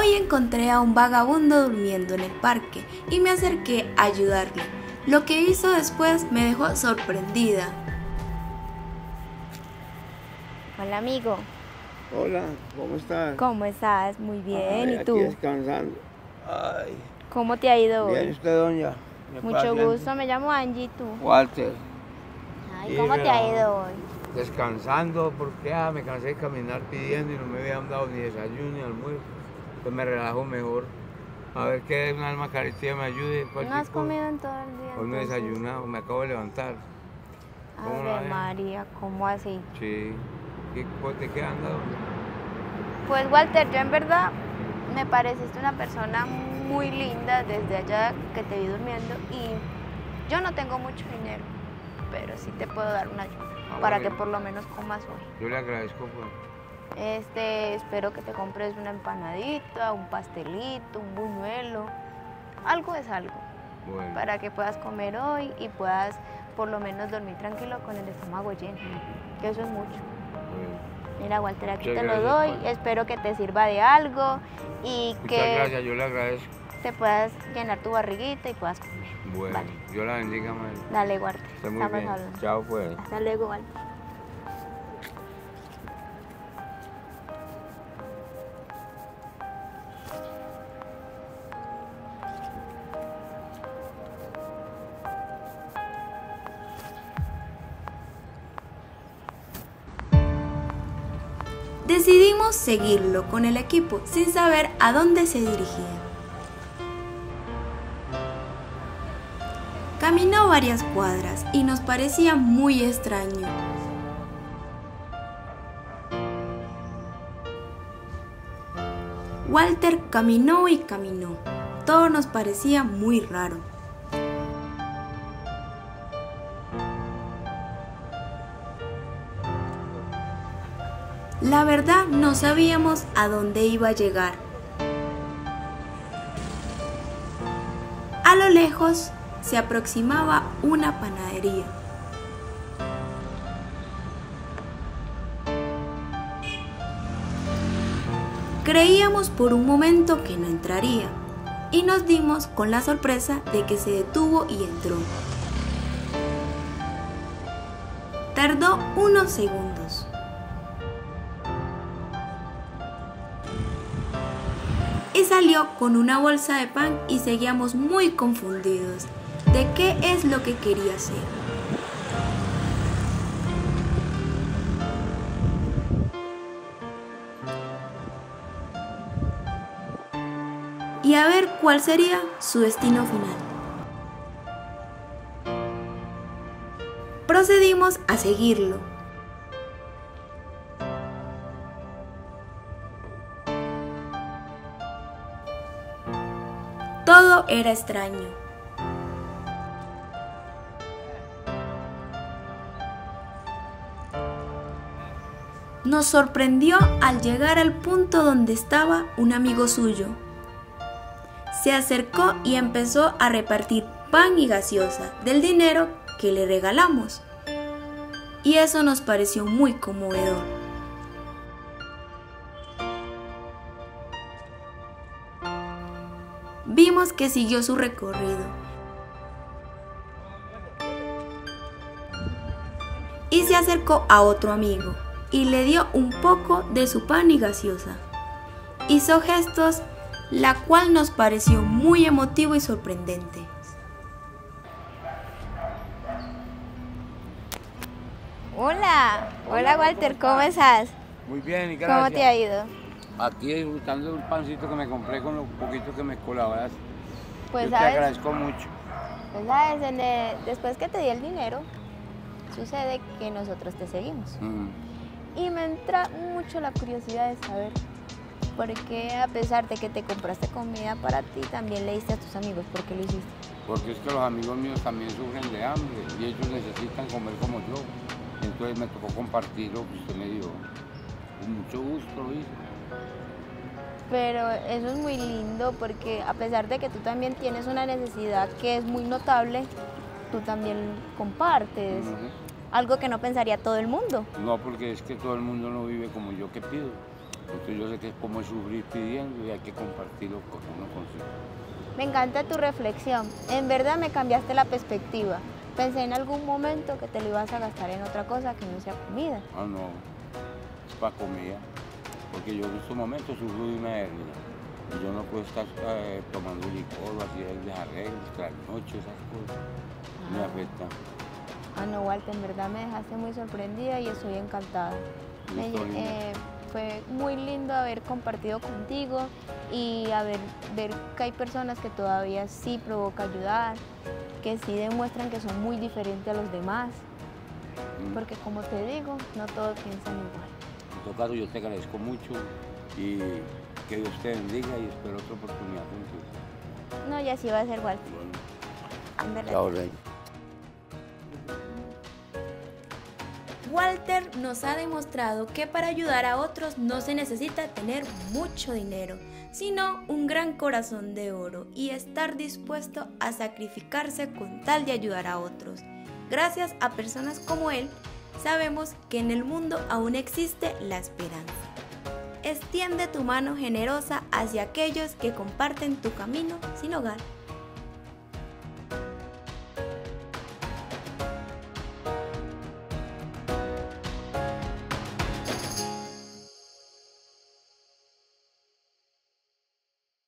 Hoy encontré a un vagabundo durmiendo en el parque y me acerqué a ayudarle. Lo que hizo después me dejó sorprendida. Hola, amigo. Hola, ¿cómo estás? ¿Cómo estás? Muy bien, ¿y tú? Aquí descansando. Ay. ¿Cómo te ha ido hoy? Bien, usted, doña. Mucho gusto, me llamo Angie, ¿y tú? Walter. Ay, ¿cómo te ha ido hoy? Descansando, porque me cansé de caminar pidiendo y no me habían dado ni desayuno ni almuerzo. Pues me relajo mejor. A ver que una alma carestía me ayude. ¿No has comido en todo el día? Hoy no he desayunado, me acabo de levantar. Ave María, ¿cómo así? Sí. ¿Qué te quedan dado? Pues Walter, yo en verdad me pareciste una persona muy linda desde allá que te vi durmiendo y yo no tengo mucho dinero, pero sí te puedo dar una ayuda para que por lo menos comas hoy. Yo le agradezco pues. Espero que te compres una empanadita, un pastelito, un buñuelo, algo es algo. Bueno. Para que puedas comer hoy y puedas por lo menos dormir tranquilo con el estómago lleno, que eso es mucho. Mira, Walter, aquí te lo doy, espero que te sirva de algo y que gracias, yo le agradezco. Te puedas llenar tu barriguita y puedas comer. Bueno, vale. Yo la bendiga, madre. Dale, Walter. Estamos bien. Hablando. Chao, pues. Hasta luego, Walter. Decidimos seguirlo con el equipo sin saber a dónde se dirigía. Caminó varias cuadras y nos parecía muy extraño. Walter caminó y caminó. Todo nos parecía muy raro. La verdad, no sabíamos a dónde iba a llegar. A lo lejos se aproximaba una panadería. Creíamos por un momento que no entraría y nos dimos con la sorpresa de que se detuvo y entró. Tardó unos segundos. Y salió con una bolsa de pan y seguíamos muy confundidos de qué es lo que quería hacer. Y a ver cuál sería su destino final. Procedimos a seguirlo. Todo era extraño. Nos sorprendió al llegar al punto donde estaba un amigo suyo. Se acercó y empezó a repartir pan y gaseosa del dinero que le regalamos. Y eso nos pareció muy conmovedor. Vimos que siguió su recorrido y se acercó a otro amigo y le dio un poco de su pan y gaseosa. Hizo gestos, la cual nos pareció muy emotivo y sorprendente. Hola Walter, ¿cómo estás? Muy bien, gracias. ¿Cómo te ha ido? Aquí disfrutando de un pancito que me compré con lo poquito que me colaboraste. Pues yo, ¿sabes?, te agradezco mucho. Pues sabes, después que te di el dinero, sucede que nosotros te seguimos. Y me entra mucho la curiosidad de saber por qué, a pesar de que te compraste comida para ti, también le diste a tus amigos. ¿Por qué lo hiciste? Porque es que los amigos míos también sufren de hambre y ellos necesitan comer como yo. Entonces me tocó compartir lo que usted me dio. Con mucho gusto lo hice. Pero eso es muy lindo porque a pesar de que tú también tienes una necesidad que es muy notable, tú también compartes algo que no pensaría todo el mundo. No, porque es que todo el mundo no vive como yo que pido. porque yo sé que es como sufrir pidiendo y hay que compartirlo con uno consigo. Me encanta tu reflexión, en verdad me cambiaste la perspectiva. Pensé en algún momento que te lo ibas a gastar en otra cosa que no sea comida. Ah, no, es para comida, porque yo en estos momentos sufro de una hernia y yo no puedo estar tomando licor o así, el desarreglo, trasnocho, esas cosas, me afecta. Ah, no, Walter, en verdad me dejaste muy sorprendida y estoy encantada. Fue muy lindo haber compartido contigo y ver que hay personas que todavía sí provoca ayudar, que sí demuestran que son muy diferentes a los demás, porque como te digo, no todos piensan igual. En todo caso, yo te agradezco mucho y que Dios te bendiga y espero otra oportunidad contigo. No, y así va a ser, Walter. Bueno. Chao, Rey. Walter nos ha demostrado que para ayudar a otros no se necesita tener mucho dinero, sino un gran corazón de oro y estar dispuesto a sacrificarse con tal de ayudar a otros. Gracias a personas como él, sabemos que en el mundo aún existe la esperanza. Extiende tu mano generosa hacia aquellos que comparten tu camino sin hogar.